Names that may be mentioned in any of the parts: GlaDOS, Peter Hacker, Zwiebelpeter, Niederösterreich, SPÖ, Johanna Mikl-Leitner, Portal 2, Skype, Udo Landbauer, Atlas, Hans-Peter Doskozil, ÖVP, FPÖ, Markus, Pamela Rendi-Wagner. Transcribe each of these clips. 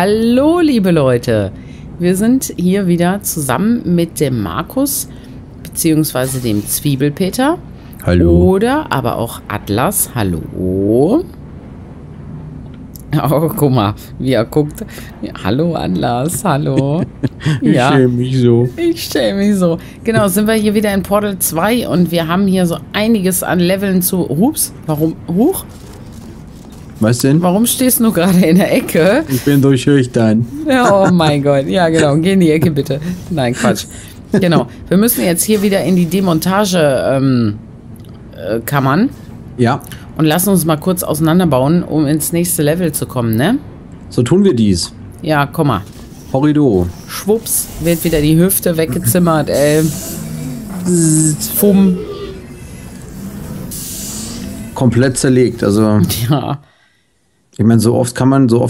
Hallo liebe Leute, wir sind hier wieder zusammen mit dem Markus beziehungsweise dem Zwiebelpeter. Hallo. Oder aber auch Atlas. Hallo. Oh, guck mal, wie er guckt. Ja, hallo Atlas, hallo. Ich schäme mich so. Genau, sind wir hier wieder in Portal 2 und wir haben hier so einiges an Leveln zu... Ups, warum? Huch. Was denn? Warum stehst du gerade in der Ecke? Ich bin durchschüchtern. Oh mein Gott. Ja, genau. Geh in die Ecke, bitte. Nein, Quatsch. Genau. Wir müssen jetzt hier wieder in die Demontagekammern. Ja. Und lassen uns mal kurz auseinanderbauen, um ins nächste Level zu kommen, ne? So tun wir dies. Ja, komm mal. Horridor. Schwupps, wird wieder die Hüfte weggezimmert, ey. Fumm. Komplett zerlegt, also... Ja. Ich meine, so oft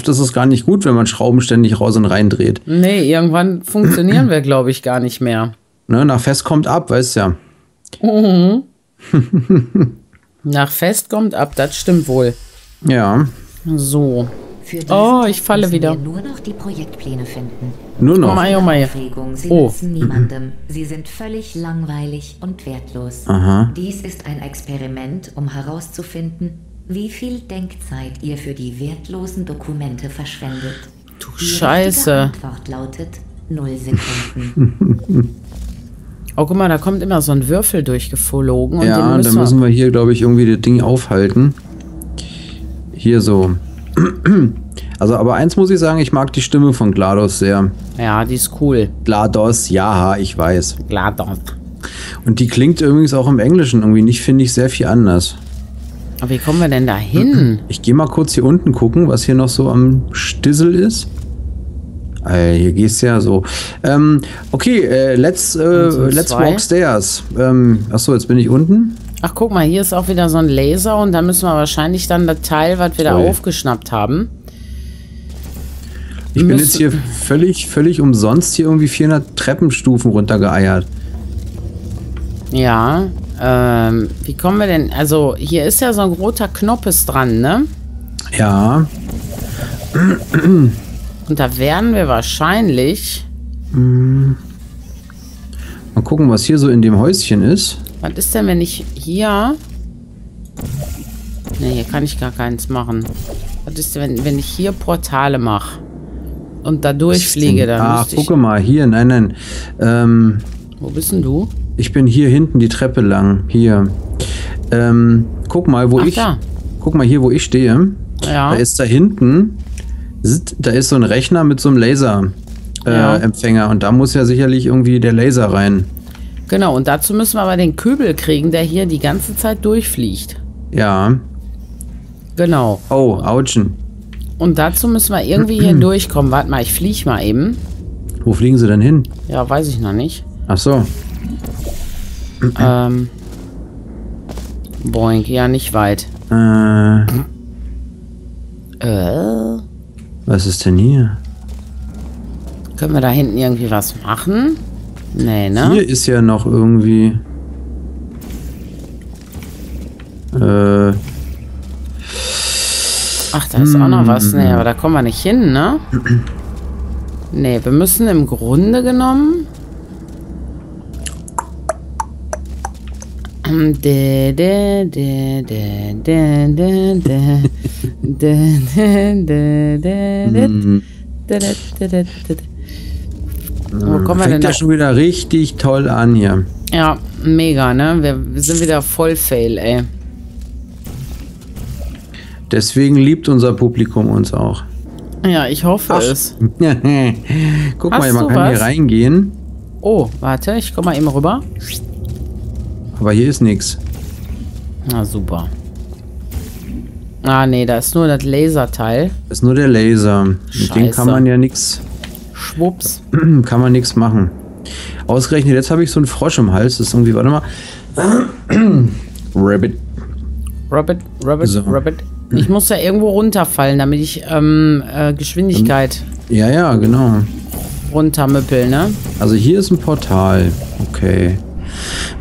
ist es gar nicht gut, wenn man Schrauben ständig raus und rein dreht. Nee, irgendwann funktionieren wir, glaube ich, gar nicht mehr. Ne, nach Fest kommt ab, weißt du ja. Mhm. Nach Fest kommt ab, das stimmt wohl. Ja. So. Oh, ich falle wieder. Nur noch die Projektpläne finden. Nur noch. Oh, mei. Oh. Sie sind völlig langweilig und wertlos. Aha. Dies ist ein Experiment, um herauszufinden, wie viel Denkzeit ihr für die wertlosen Dokumente verschwendet. Du Scheiße. Die Antwort lautet 0 Sekunden. Oh, guck mal, da kommt immer so ein Würfel durchgeflogen. Und ja, den müssen wir hier, glaube ich, irgendwie das Ding aufhalten. Hier so. Also, aber eins muss ich sagen, ich mag die Stimme von GlaDOS sehr. Ja, die ist cool. GlaDOS, ja, ich weiß. GlaDOS. Und die klingt übrigens auch im Englischen irgendwie nicht, finde ich, sehr viel anders. Aber wie kommen wir denn da hin? Ich gehe mal kurz hier unten gucken, was hier noch so am Stissel ist. Hier geht's ja so. Okay, let's walk stairs. Achso, jetzt bin ich unten. Ach, guck mal, hier ist auch wieder so ein Laser und da müssen wir wahrscheinlich dann das Teil, was wir da aufgeschnappt haben. Ich bin jetzt hier völlig umsonst hier irgendwie 400 Treppenstufen runtergeeiert. Ja, wie kommen wir denn? Also, hier ist ja so ein roter Knoppes dran, ne? Ja. Und da werden wir wahrscheinlich... Mal gucken, was hier so in dem Häuschen ist. Was ist denn, wenn ich hier... Ne, hier kann ich gar keins machen. Was ist denn, wenn ich hier Portale mache? Und da durchfliege, dann müsste ich... Ach, guck mal, hier, nein. Wo bist denn du? Ich bin hier hinten die Treppe lang, hier. Guck mal, wo guck mal hier, wo ich stehe. Ja. Da ist da hinten... Da ist so ein Rechner mit so einem Laserempfänger. Und da muss ja sicherlich irgendwie der Laser rein. Genau, und dazu müssen wir aber den Kübel kriegen, der hier die ganze Zeit durchfliegt. Ja. Genau. Oh, Autschen. Und dazu müssen wir irgendwie hier durchkommen. Warte mal, ich fliege mal eben. Wo fliegen sie denn hin? Ja, weiß ich noch nicht. Ach so. Boing, ja, nicht weit. Was ist denn hier? Können wir da hinten irgendwie was machen? Nee, ne? Hier ist ja noch irgendwie... Ach, da ist auch noch was. Nee, aber da kommen wir nicht hin, ne? Nee, wir müssen im Grunde genommen... Fängt ja schon wieder richtig toll an hier. Ja, mega, ne? Wir sind wieder voll fail, ey. Deswegen liebt unser Publikum uns auch. Ja, ich hoffe es. Guck mal, man kann hier reingehen. Oh, warte, ich komme mal eben rüber. Aber hier ist nichts. Na super. Ah, nee, da ist nur das Laserteil. Das ist nur der Laser. Mit dem kann man ja nichts. Schwupps. Kann man nichts machen. Ausgerechnet, jetzt habe ich so einen Frosch im Hals. Das ist irgendwie, warte mal. Rabbit. Ich muss da irgendwo runterfallen, damit ich Geschwindigkeit. Ja, genau. Runtermüppeln, ne? Also hier ist ein Portal. Okay.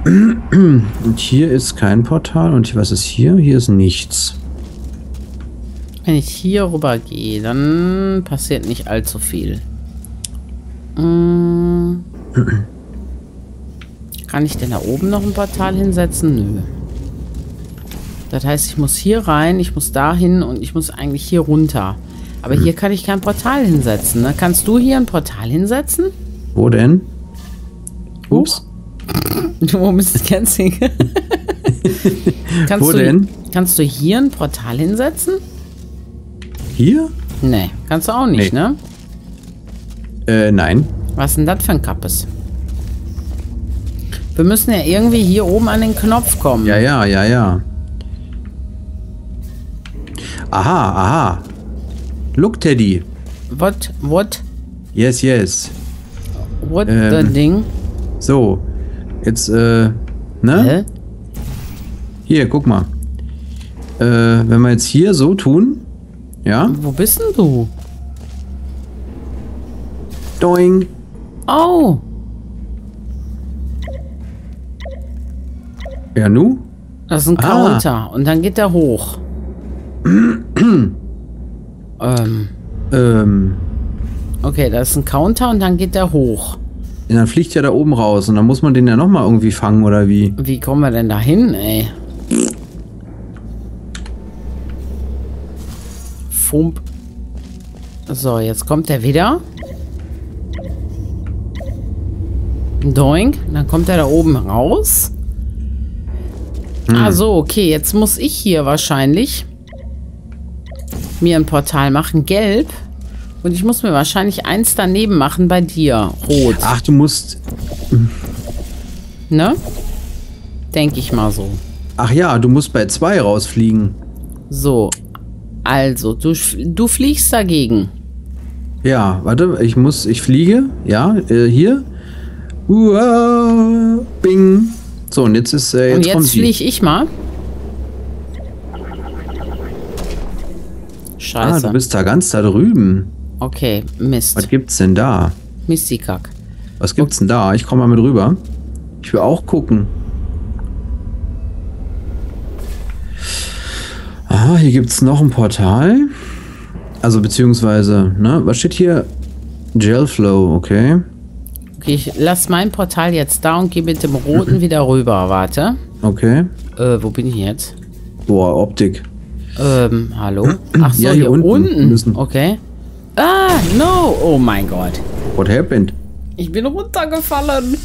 Und hier ist kein Portal. Und was ist hier? Hier ist nichts. Wenn ich hier rüber gehe, dann passiert nicht allzu viel. Kann ich denn da oben noch ein Portal hinsetzen? Nö. Das heißt, ich muss hier rein, ich muss da hin und ich muss eigentlich hier runter. Aber hier kann ich kein Portal hinsetzen. Ne? Kannst du hier ein Portal hinsetzen? Wo denn? Ups. Wo bist du ganz hin? Wo denn? Kannst du hier ein Portal hinsetzen? Hier? Nee, kannst du auch nicht, nee, ne? Nein. Was ist denn das für ein Kappes? Wir müssen ja irgendwie hier oben an den Knopf kommen. Ja, ja, ja, ja. Aha, aha. Look, Teddy. What? What? Yes, yes. What the Ding? So. Jetzt, ne? Hä? Hier, guck mal. Wenn wir jetzt hier so tun... Ja? Wo bist denn du? Doing. Oh. Ja, nu? Das ist ein Counter. Ah. Und dann geht der hoch. Okay, das ist ein Counter und dann geht der hoch. Und dann fliegt ja da oben raus und dann muss man den ja nochmal irgendwie fangen, oder wie? Wie kommen wir denn da hin, ey? Fump. So, jetzt kommt er wieder. Doink. Dann kommt er da oben raus. Hm. Ah so, okay. Jetzt muss ich hier wahrscheinlich mir ein Portal machen. Gelb. Und ich muss mir wahrscheinlich eins daneben machen bei dir. Rot. Ach, du musst... Ne? Denke ich mal so. Ach ja, du musst bei 2 rausfliegen. So. Also, du fliegst dagegen. Ja, warte, ich fliege. Ja, hier. Uah, bing. So, und jetzt ist jetzt. Und jetzt fliege ich mal. Scheiße. Ah, du bist da ganz da drüben. Okay, Mist. Was gibt's denn da? Mistikack. Was gibt's denn da? Ich komme mal mit rüber. Ich will auch gucken. Ah, hier gibt es noch ein Portal. Also, beziehungsweise, ne? Was steht hier? Gelflow, okay. Okay, ich lass mein Portal jetzt da und gehe mit dem Roten wieder rüber. Warte. Okay. Wo bin ich jetzt? Boah, Optik. Hallo? Ach so, ja, hier unten. Okay. Ah, no! Oh mein Gott. What happened? Ich bin runtergefallen.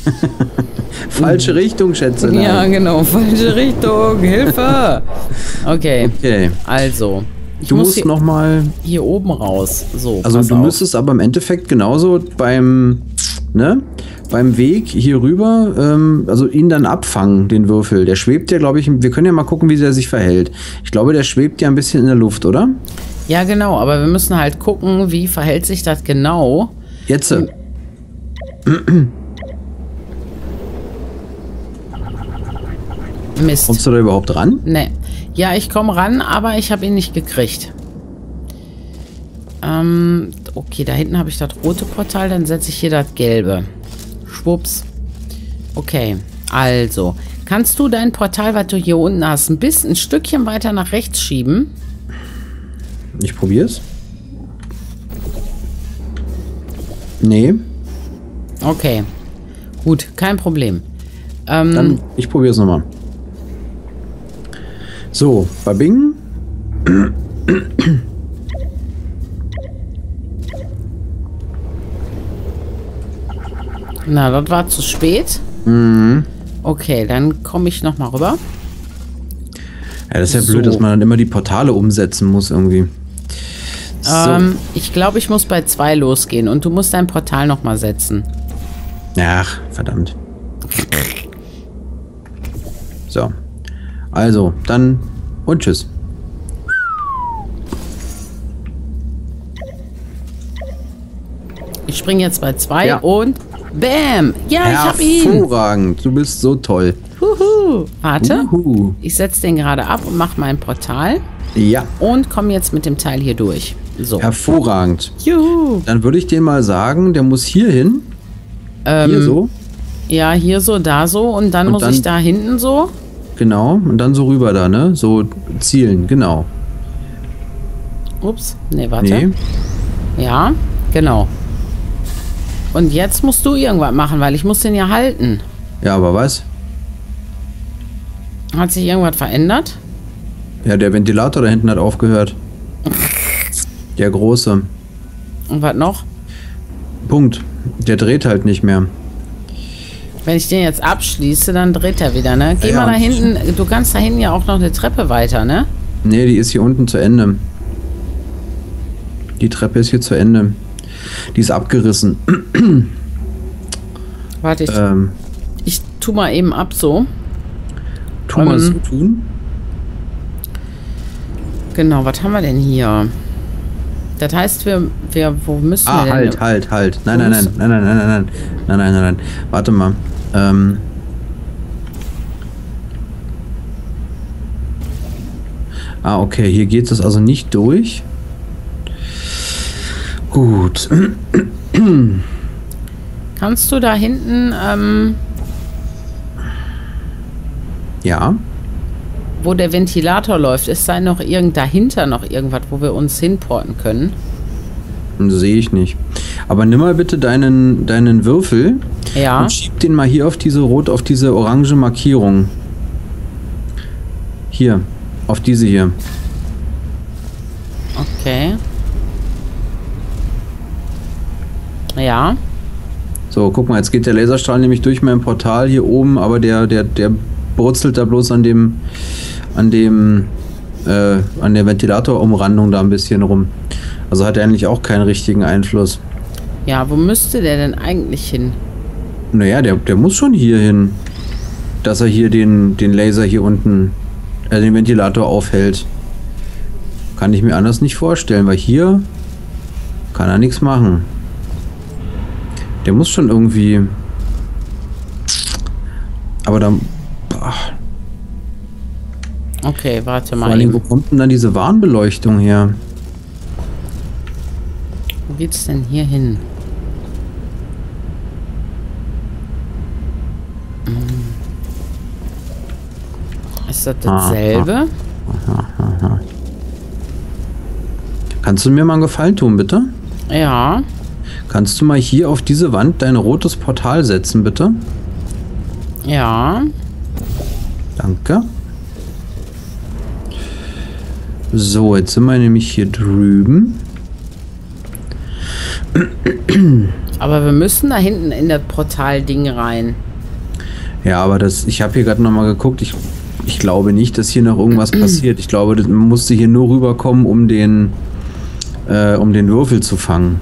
Falsche Richtung, schätze ich. Ja, genau. Falsche Richtung. Hilfe. Okay. Okay. Also. Du musst nochmal... Hier oben raus. So, also du müsstest aber im Endeffekt genauso beim... Ne? Beim Weg hier rüber, also ihn dann abfangen, den Würfel. Der schwebt ja, glaube ich... Wir können ja mal gucken, wie der sich verhält. Ich glaube, der schwebt ja ein bisschen in der Luft, oder? Ja, genau. Aber wir müssen halt gucken, wie verhält sich das genau. Jetzt. Mist. Kommst du da überhaupt ran? Nee. Ja, ich komme ran, aber ich habe ihn nicht gekriegt. Okay, da hinten habe ich das rote Portal, dann setze ich hier das gelbe. Schwupps. Okay, also. Kannst du dein Portal, was du hier unten hast, ein Stückchen weiter nach rechts schieben? Ich probiere es. Nee. Okay. Gut, kein Problem. Dann, ich probiere es nochmal. So, babing. Na, das war zu spät. Mhm. Okay, dann komme ich nochmal rüber. Ja, das ist ja so blöd, dass man dann immer die Portale umsetzen muss irgendwie. So. Ich glaube, ich muss bei 2 losgehen und du musst dein Portal nochmal setzen. Ach, verdammt. So. Also, dann und tschüss. Ich springe jetzt bei 2 ja. Und bam! Ja, ich hab ihn! Hervorragend, du bist so toll. Huhu. Warte, ich setze den gerade ab und mache mein Portal. Ja. Und komme jetzt mit dem Teil hier durch. So. Hervorragend. Juhu. Dann würde ich dir mal sagen, der muss hier hin. Hier so. Ja, hier so, da so und dann muss ich da hinten so. Genau, und dann so rüber da, ne? So zielen, genau. Ups, nee, warte. Nee. Ja, genau. Und jetzt musst du irgendwas machen, weil ich muss den ja halten. Ja, aber was? Hat sich irgendwas verändert? Ja, der Ventilator da hinten hat aufgehört. Der große. Und was noch? Punkt. Der dreht halt nicht mehr. Wenn ich den jetzt abschließe, dann dreht er wieder, ne? Geh mal da hinten. Du kannst da hinten ja auch noch eine Treppe weiter, ne? Nee, die ist hier unten zu Ende. Die Treppe ist hier zu Ende. Die ist abgerissen. Warte, ich tu mal eben ab so. Tu mal so tun. Genau, was haben wir denn hier? Das heißt, wo müssen wir denn? Halt. Nein. Warte mal. Okay, hier geht es also nicht durch. Gut. Kannst du da hinten, ja. Wo der Ventilator läuft, ist da noch dahinter noch irgendwas, wo wir uns hinporten können? Sehe ich nicht. Aber nimm mal bitte deinen Würfel und schieb den mal hier auf diese orange Markierung. Hier. Auf diese hier. Okay. Ja. So, guck mal, jetzt geht der Laserstrahl nämlich durch mein Portal hier oben, aber der brutzelt da bloß an der Ventilatorumrandung da ein bisschen rum. Also hat er eigentlich auch keinen richtigen Einfluss. Ja, wo müsste der denn eigentlich hin? Naja, der muss schon hier hin, dass er hier den Laser hier unten, den Ventilator aufhält. Kann ich mir anders nicht vorstellen, weil hier kann er nichts machen. Der muss schon irgendwie... Aber dann... Okay, warte mal. Vor allem, wo kommt denn dann diese Warnbeleuchtung her? Wo geht's denn hier hin? Ist das dasselbe? Aha. Kannst du mir mal einen Gefallen tun, bitte? Ja. Kannst du mal hier auf diese Wand dein rotes Portal setzen, bitte? Ja. Danke. So, jetzt sind wir nämlich hier drüben. Aber wir müssen da hinten in das Portal-Ding rein. Ja, aber ich habe hier gerade nochmal geguckt. Ich glaube nicht, dass hier noch irgendwas passiert. Ich glaube, man musste hier nur rüberkommen, um den Würfel zu fangen.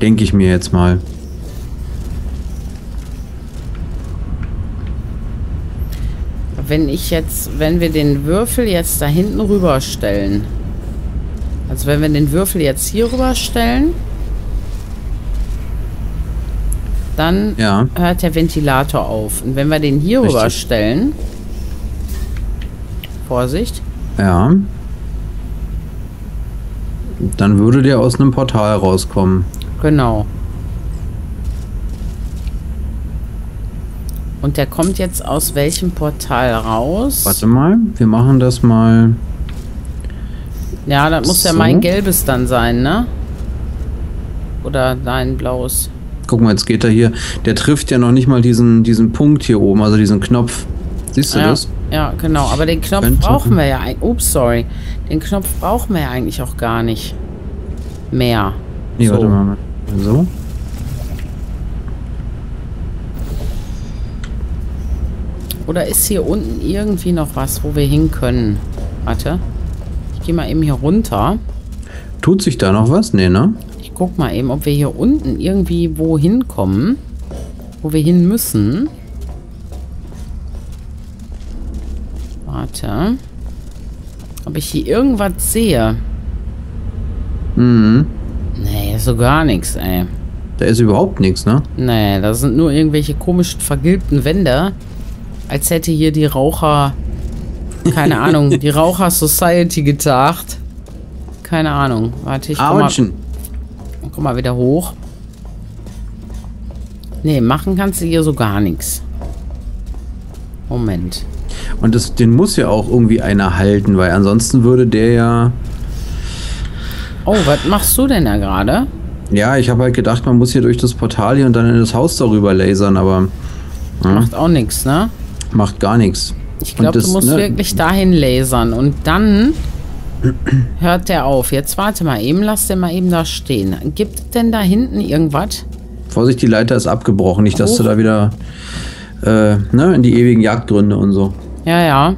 Denke ich mir jetzt mal. Wenn wir den Würfel jetzt da hinten rüberstellen. Also wenn wir den Würfel jetzt hier rüberstellen, dann hört der Ventilator auf. Und wenn wir den hier rüberstellen, Vorsicht. Ja. Dann würde der aus einem Portal rauskommen. Genau. Und der kommt jetzt aus welchem Portal raus? Warte mal, wir machen das mal. Ja, das muss ja mein gelbes dann sein, ne? Oder dein blaues. Guck mal, jetzt geht er hier. Der trifft ja noch nicht mal diesen Punkt hier oben, also diesen Knopf. Siehst du das? Ja, genau. Aber den Knopf brauchen wir ja eigentlich. Ups, sorry. Den Knopf brauchen wir ja eigentlich auch gar nicht mehr. Nee, warte mal. So. Oder ist hier unten irgendwie noch was, wo wir hin können? Warte. Ich gehe mal eben hier runter. Tut sich da noch was? Nee, ne? Ich guck mal eben, ob wir hier unten irgendwie wo hinkommen. Wo wir hin müssen. Warte. Ob ich hier irgendwas sehe? Mhm. Nee, so gar nichts, ey. Da ist überhaupt nichts, ne? Nee, da sind nur irgendwelche komischen vergilbten Wände. Als hätte hier die Raucher, keine Ahnung, die Raucher Society getagt. Keine Ahnung. Warte, ich komm mal wieder hoch. Nee, machen kannst du hier so gar nichts. Moment. Und den muss ja auch irgendwie einer halten, weil ansonsten würde der ja Oh, was machst du denn da gerade? Ja, ich habe halt gedacht, man muss hier durch das Portal hier und dann in das Haus darüber lasern, aber... Ja. Macht auch nichts, ne? Macht gar nichts. Ich glaube, du musst wirklich dahin lasern und dann hört der auf. Jetzt warte mal eben, lass den mal eben da stehen. Gibt denn da hinten irgendwas? Vorsicht, die Leiter ist abgebrochen. Nicht, dass du da wieder ne, in die ewigen Jagdgründe und so. Ja, ja.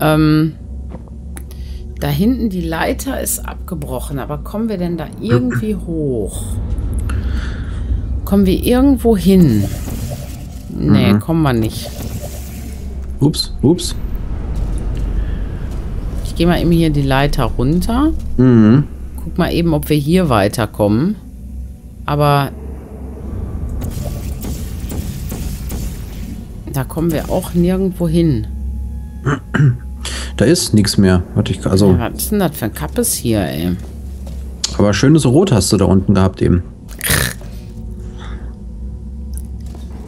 Da hinten die Leiter ist abgebrochen, aber kommen wir denn da irgendwie hoch? Kommen wir irgendwo hin? Nee, kommen wir nicht. Ups, ups. Ich gehe mal eben hier die Leiter runter. Mhm. Guck mal eben, ob wir hier weiterkommen. Aber da kommen wir auch nirgendwo hin. Da ist nichts mehr. Warte, ich, also ja, was ist denn das für ein Kappes hier, ey? Aber schönes Rot hast du da unten gehabt eben.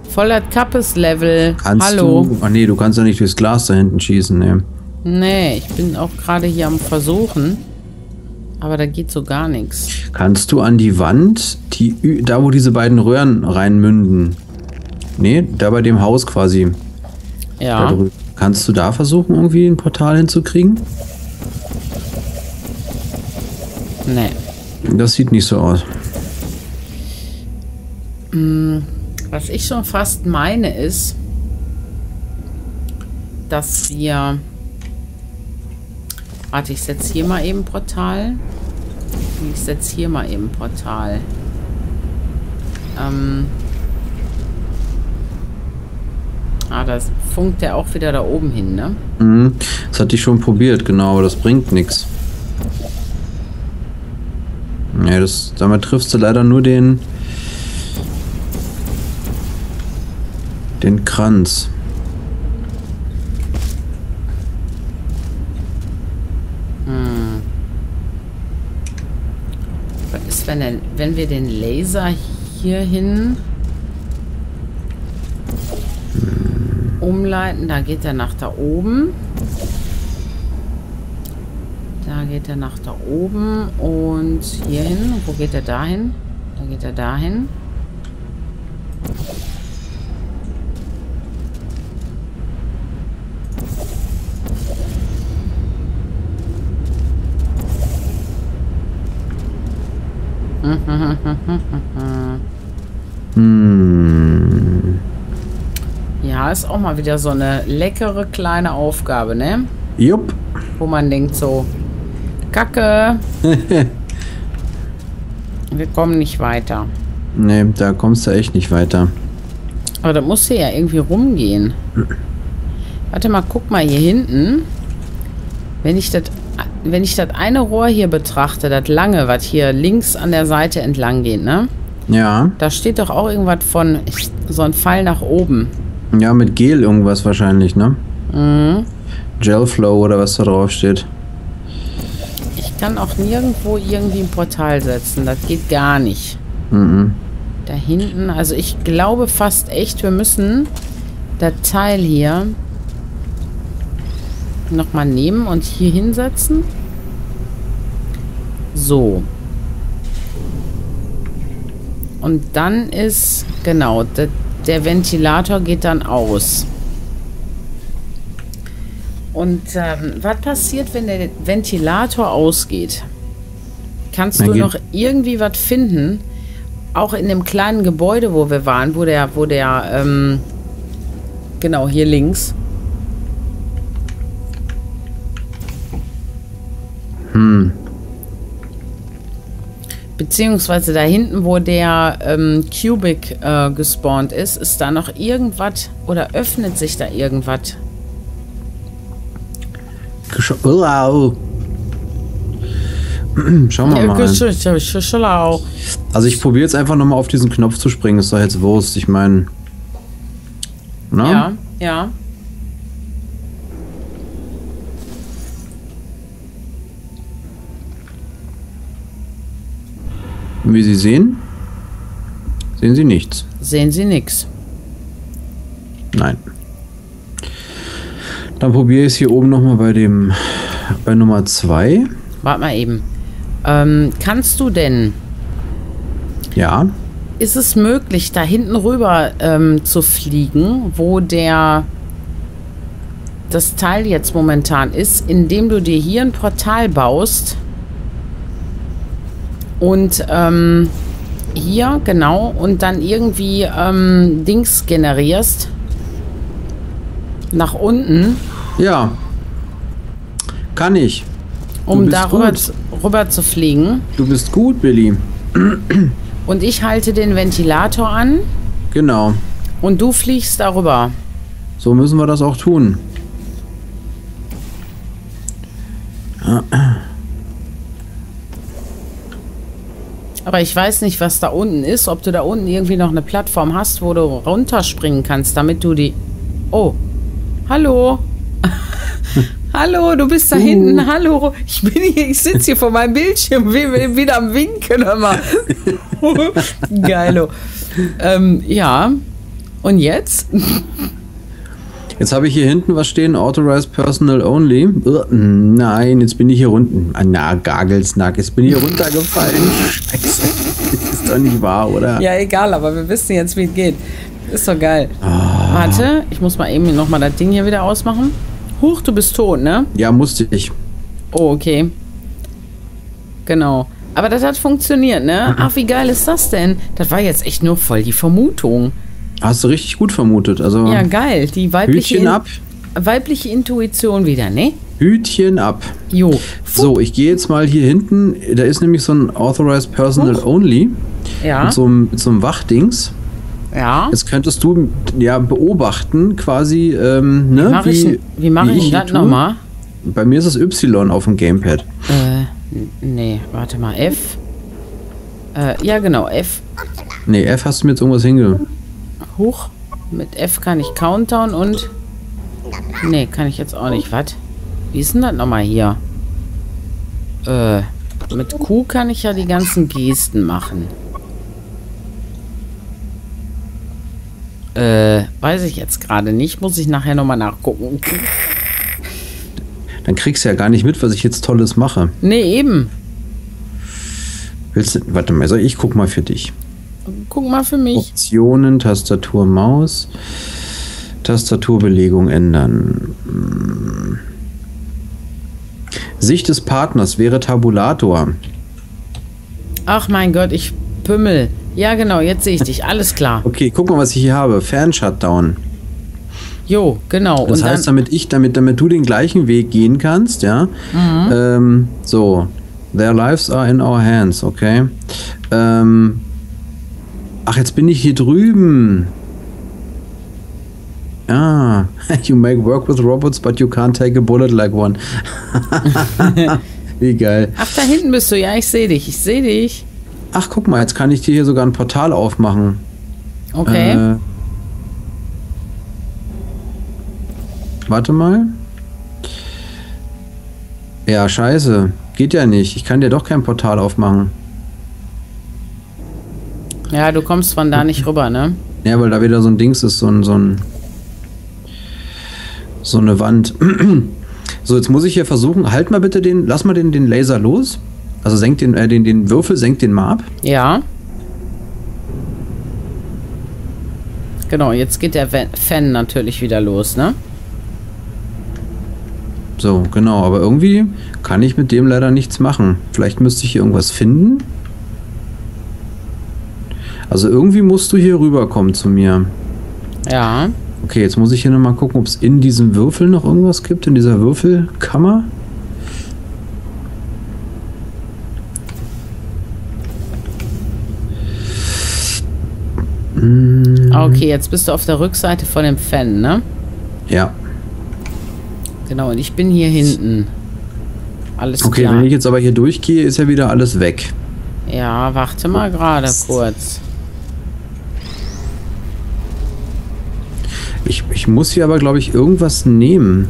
Voller Kappes-Level. Hallo. Du, nee, du kannst ja nicht durchs Glas da hinten schießen, ne? Nee, ich bin auch gerade hier am Versuchen. Aber da geht so gar nichts. Kannst du an die Wand, die, da wo diese beiden Röhren reinmünden? Nee, da bei dem Haus quasi. Ja. Kannst du da versuchen, irgendwie ein Portal hinzukriegen? Nee. Das sieht nicht so aus. Hm. Was ich schon fast meine ist, dass wir... Warte, ich setze hier mal eben Portal. Ich setze hier mal eben Portal. Ah, das funkt ja auch wieder da oben hin, ne? Mhm. Das hatte ich schon probiert, genau, aber das bringt nichts. Ja, damit triffst du leider nur den Kranz. Hm. Was ist, wenn wir den Laser hierhin umleiten? Da geht er nach da oben. Da geht er nach da oben und hierhin. Wo geht er dahin? Da geht er dahin. Ja, ist auch mal wieder so eine leckere kleine Aufgabe, ne? Jupp. Wo man denkt so, Kacke. Wir kommen nicht weiter. Ne, da kommst du echt nicht weiter. Aber da musst du ja irgendwie rumgehen. Warte mal, guck mal hier hinten. Wenn ich das eine Rohr hier betrachte, das lange, was hier links an der Seite entlang geht, ne? Ja. Da steht doch auch irgendwas von so ein Pfeil nach oben. Ja, mit Gel irgendwas wahrscheinlich, ne? Mhm. Gelflow oder was da drauf steht. Ich kann auch nirgendwo irgendwie ein Portal setzen. Das geht gar nicht. Mhm. Da hinten, also ich glaube fast echt, wir müssen das Teil hier nochmal nehmen und hier hinsetzen. So. Und dann ist, genau, der Ventilator geht dann aus. Und was passiert, wenn der Ventilator ausgeht? Kannst du noch irgendwie was finden? Auch in dem kleinen Gebäude, wo wir waren, wo der genau, hier links. Hm. Beziehungsweise da hinten, wo der Cubic gespawnt ist, ist da noch irgendwas oder öffnet sich da irgendwas? Schauen wir mal. Also ich probiere jetzt einfach nochmal auf diesen Knopf zu springen. Ist doch jetzt Wurst. Ich meine... Ja, ja. Wie Sie sehen, sehen Sie nichts. Sehen Sie nichts. Nein. Dann probiere ich es hier oben nochmal bei Nummer 2. Warte mal eben. Kannst du denn? Ja. Ist es möglich, da hinten rüber zu fliegen, wo das Teil jetzt momentan ist, indem du dir hier ein Portal baust und hier, genau, und dann irgendwie Dings generierst nach unten? Ja, kann ich. Um darüber zu fliegen. Du bist gut, Billy. Und ich halte den Ventilator an. Genau. Und du fliegst darüber. So müssen wir das auch tun. Aber ich weiß nicht, was da unten ist. Ob du da unten irgendwie noch eine Plattform hast, wo du runterspringen kannst, damit du die... Oh, hallo. Hallo, du bist da hinten. Hallo, ich bin hier, ich sitze hier vor meinem Bildschirm, wieder am Winken, hör mal. Geilo. Ja, und jetzt? Jetzt habe ich hier hinten was stehen, Authorized Personal Only. Nein, jetzt bin ich hier unten. Na, Gagelsnack, jetzt bin ich hier runtergefallen. Scheiße, das ist doch nicht wahr, oder? Ja, egal, aber wir wissen jetzt, wie es geht. Ist doch geil. Ah. Warte, ich muss mal eben nochmal das Ding hier wieder ausmachen. Huch, du bist tot, ne? Ja, musste ich. Oh, okay. Genau. Aber das hat funktioniert, ne? Ach, wie geil ist das denn? Das war jetzt echt nur voll die Vermutung. Hast du richtig gut vermutet. Also ja, geil. Die weibliche, Hütchen ab. Weibliche Intuition wieder, ne? Hütchen ab. Jo. Fuh. So, ich gehe jetzt mal hier hinten. Da ist nämlich so ein Authorized Personal Huch. Only. Ja. Mit so einem Wachdings. Ja. Jetzt könntest du ja beobachten, quasi, ne? Wie mache ich das nochmal? Bei mir ist es Y auf dem Gamepad. Nee, warte mal, F. Ja, genau, F. Nee, F hast du mir jetzt irgendwas hinge. Hoch. Mit F kann ich Countdown und... Nee, kann ich jetzt auch nicht. Was? Wie ist denn das nochmal hier? Mit Q kann ich ja die ganzen Gesten machen. Weiß ich jetzt gerade nicht. Muss ich nachher nochmal nachgucken. Dann kriegst du ja gar nicht mit, was ich jetzt Tolles mache. Nee, eben. Willst du, warte mal, ich guck mal für dich. Guck mal für mich. Optionen, Tastatur, Maus. Tastaturbelegung ändern. Sicht des Partners wäre Tabulator. Ach mein Gott, ich pümmel. Ja, genau, jetzt sehe ich dich. Alles klar. Okay, guck mal, was ich hier habe. Fernshutdown. Jo, genau. Das heißt, damit du den gleichen Weg gehen kannst, ja. Mhm. So. Their lives are in our hands, okay. Ach, jetzt bin ich hier drüben. Ah. You make work with robots, but you can't take a bullet like one. Wie geil. Ach, da hinten bist du. Ja, ich sehe dich. Ich sehe dich. Ach, guck mal, jetzt kann ich dir hier sogar ein Portal aufmachen. Okay. Warte mal. Ja, scheiße. Geht ja nicht. Ich kann dir doch kein Portal aufmachen. Ja, du kommst von da nicht rüber, ne? Ja, weil da wieder so ein Dings ist, so eine Wand. So, jetzt muss ich hier versuchen, halt mal bitte lass mal den Laser los. Also senkt den Würfel, senkt den mal ab. Ja. Genau, jetzt geht der Fan natürlich wieder los, ne? So, genau, aber irgendwie kann ich mit dem leider nichts machen. Vielleicht müsste ich hier irgendwas finden. Also irgendwie musst du hier rüberkommen zu mir. Ja. Okay, jetzt muss ich hier nochmal gucken, ob es in diesem Würfel noch irgendwas gibt, in dieser Würfelkammer. Okay, jetzt bist du auf der Rückseite von dem Fan, ne? Ja. Genau, und ich bin hier hinten. Alles okay, klar. Wenn ich jetzt aber hier durchgehe, ist ja wieder alles weg. Ja, warte mal gerade kurz. Ich muss hier aber, glaube ich, irgendwas nehmen.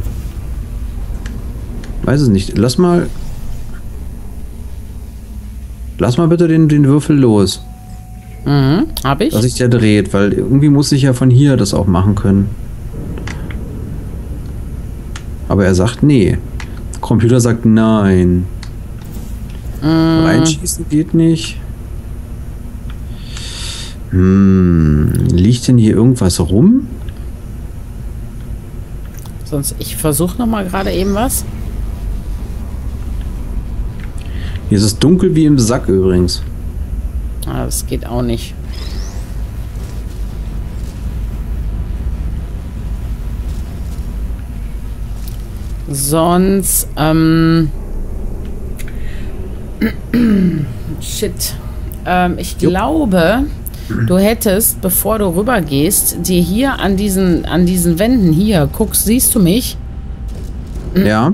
Weiß es nicht. Lass mal bitte den Würfel los. Mhm, hab ich. Dass sich der dreht, weil irgendwie muss ich ja von hier das auch machen können. Aber er sagt, nee. Der Computer sagt, nein. Reinschießen geht nicht. Liegt denn hier irgendwas rum? Sonst, ich versuche nochmal gerade eben was. Hier ist es dunkel wie im Sack übrigens. Ah, das geht auch nicht. Sonst, shit. Ich glaube, du hättest, bevor du rübergehst, dir hier an diesen Wänden hier, guckst, siehst du mich? Ja.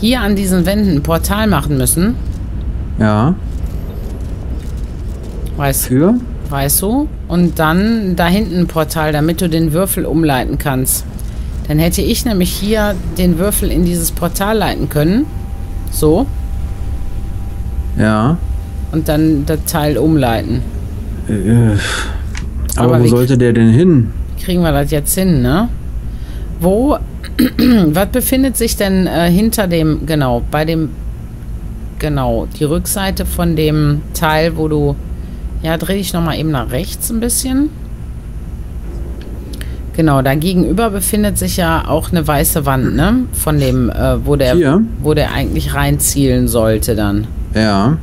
Hier an diesen Wänden ein Portal machen müssen. Ja. Weißt du? Und dann da hinten ein Portal, damit du den Würfel umleiten kannst. Dann hätte ich nämlich hier den Würfel in dieses Portal leiten können. So. Ja. Und dann das Teil umleiten. Aber wo sollte der denn hin? Kriegen wir das jetzt hin, ne? Wo, was befindet sich denn hinter dem, genau, bei dem, genau, die Rückseite von dem Teil, wo du, ja, dreh dich nochmal eben nach rechts ein bisschen. Genau, da gegenüber befindet sich ja auch eine weiße Wand, ne? Von dem, wo der eigentlich reinzielen sollte dann. Ja.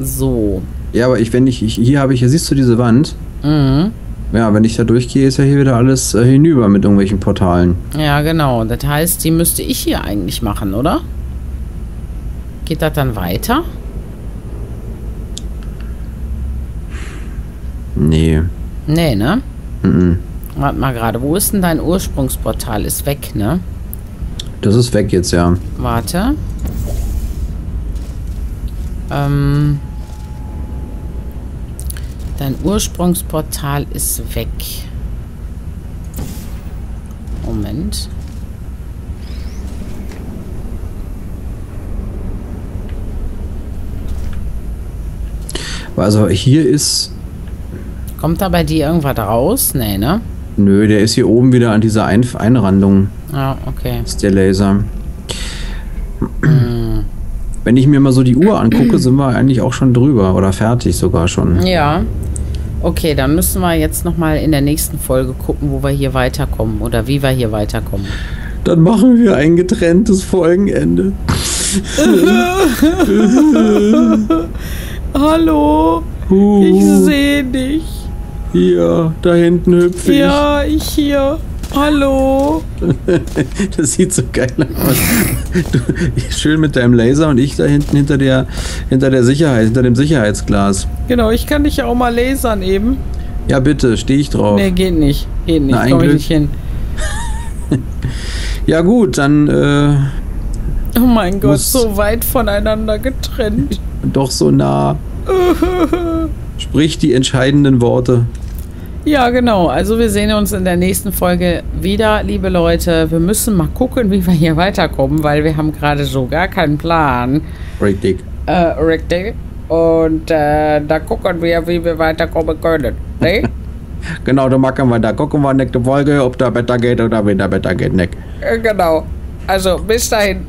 So. Ja, aber hier siehst du diese Wand. Mhm. Ja, wenn ich da durchgehe, ist ja hier wieder alles hinüber mit irgendwelchen Portalen. Ja, genau. Das heißt, die müsste ich hier eigentlich machen, oder? Geht das dann weiter? Nee. Nee, ne? Mhm. Warte mal gerade. Wo ist denn dein Ursprungsportal? Ist weg, ne? Das ist weg jetzt, ja. Warte. Dein Ursprungsportal ist weg. Moment. Also hier ist... Kommt da bei dir irgendwas raus? Nee, ne? Nö, der ist hier oben wieder an dieser Einrandung. Ah, okay. Das ist der Laser. Wenn ich mir mal so die Uhr angucke, sind wir eigentlich auch schon drüber oder fertig sogar schon. Ja. Okay, dann müssen wir jetzt nochmal in der nächsten Folge gucken, wo wir hier weiterkommen oder wie wir hier weiterkommen. Dann machen wir ein getrenntes Folgenende. Hallo, ich sehe dich. Hier, da hinten hüpfe ich. Ja, ich hier. Hallo. Das sieht so geil aus. Du, schön mit deinem Laser und ich da hinten hinter dem Sicherheitsglas. Genau, ich kann dich ja auch mal lasern eben. Ja, bitte, stehe ich drauf. Nee, geht nicht. Geht nicht. Nein, komm ich nicht hin. Ja gut, dann... oh mein Gott, so weit voneinander getrennt. Doch so nah. Sprich die entscheidenden Worte. Ja, genau. Also wir sehen uns in der nächsten Folge wieder, liebe Leute. Wir müssen mal gucken, wie wir hier weiterkommen, weil wir haben gerade so gar keinen Plan. Richtig. Richtig. Und da gucken wir, wie wir weiterkommen können. Ne? Genau, da machen wir da. Gucken wir nächste Folge, ob da besser geht oder weniger besser geht. Ne? Genau. Also bis dahin.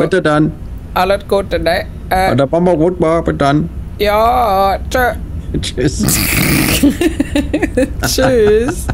Bitte dann. Alles Gute, ne? Da machen wir gut, mal. Bitte dann. Ja, tschö. Tschüss. Tschüss.